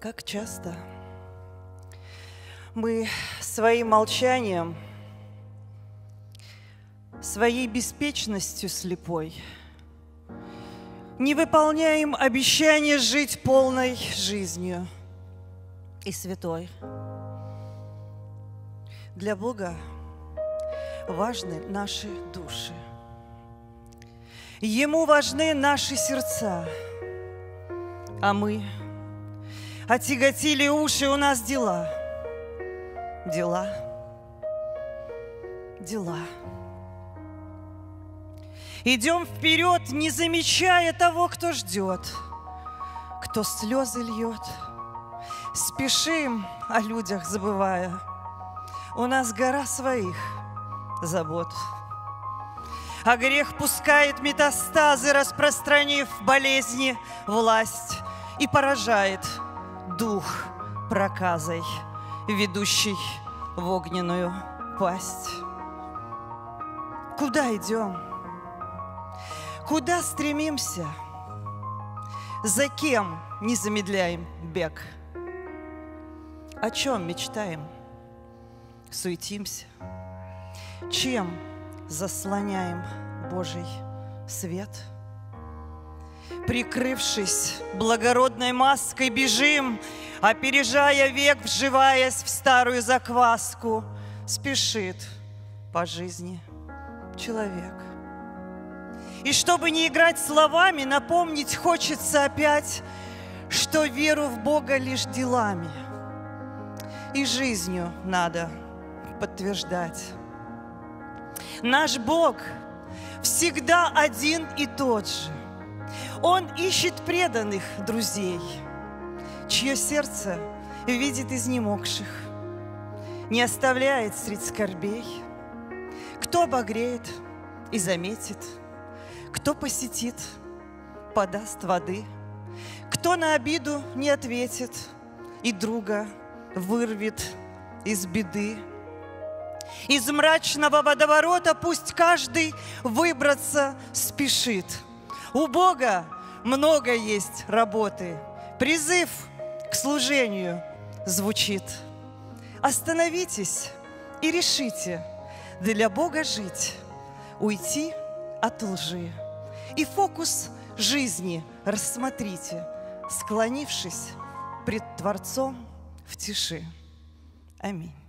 Как часто мы своим молчанием, своей беспечностью слепой не выполняем обещание жить полной жизнью и святой. Для Бога важны наши души. Ему важны наши сердца, а мы отяготили уши, у нас дела, дела, дела. Идем вперед, не замечая того, кто ждет, кто слезы льет. Спешим, о людях забывая, у нас гора своих забот. А грех пускает метастазы, распространив болезни, власть, и поражает дух проказой, ведущий в огненную пасть. Куда идем? Куда стремимся? За кем не замедляем бег? О чем мечтаем? Суетимся? Чем заслоняем Божий свет? Прикрывшись благородной маской, бежим, опережая век, вживаясь в старую закваску. Спешит по жизни человек. И чтобы не играть словами, напомнить хочется опять, что веру в Бога лишь делами и жизнью надо подтверждать. Наш Бог всегда один и тот же. Он ищет преданных друзей, чье сердце видит изнемогших, не оставляет средь скорбей. Кто обогреет и заметит, кто посетит, подаст воды, кто на обиду не ответит и друга вырвет из беды. Из мрачного водоворота пусть каждый выбраться спешит. У Бога много есть работы, призыв к служению звучит. Остановитесь и решите для Бога жить, уйти от лжи. И фокус жизни рассмотрите, склонившись пред Творцом в тиши. Аминь.